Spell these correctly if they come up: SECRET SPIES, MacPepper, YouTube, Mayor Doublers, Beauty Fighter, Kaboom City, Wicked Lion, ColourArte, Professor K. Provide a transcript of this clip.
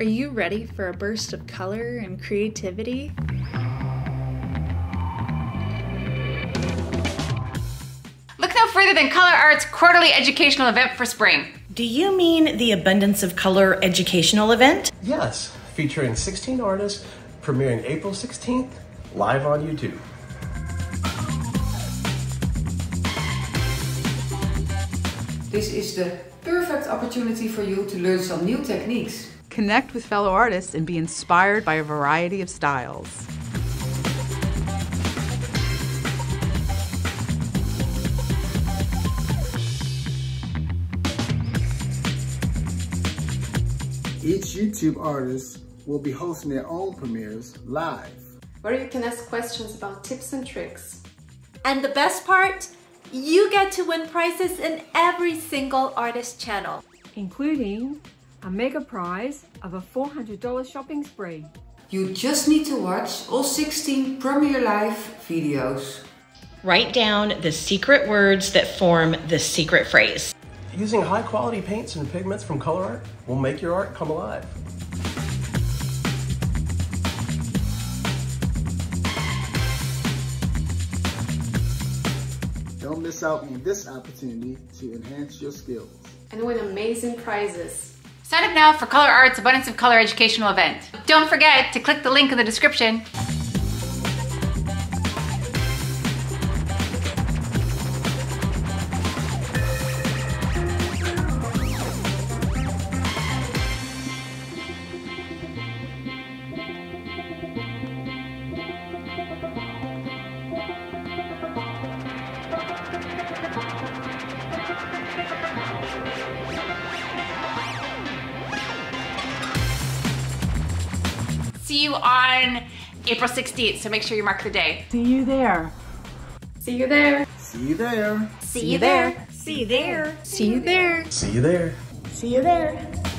Are you ready for a burst of color and creativity? Look no further than ColourArte's quarterly educational event for spring. Do you mean the Abundance of Color educational event? Yes, featuring 16 artists, premiering April 16th, live on YouTube. This is the perfect opportunity for you to learn some new techniques. Connect with fellow artists and be inspired by a variety of styles. Each YouTube artist will be hosting their own premieres live, where you can ask questions about tips and tricks. And the best part? You get to win prizes in every single artist channel, including a mega prize of a $400 shopping spree. You just need to watch all 16 Premiere Live videos. Write down the secret words that form the secret phrase. Using high quality paints and pigments from ColourArte will make your art come alive. Don't miss out on this opportunity to enhance your skills and win amazing prizes. Sign up now for ColourArte's Abundance of Color educational event. Don't forget to click the link in the description. See you on April 16th, so make sure you mark the day. See you there. See you there. See you there. See you there. See you there. See you there. See you there. See you there. See you there.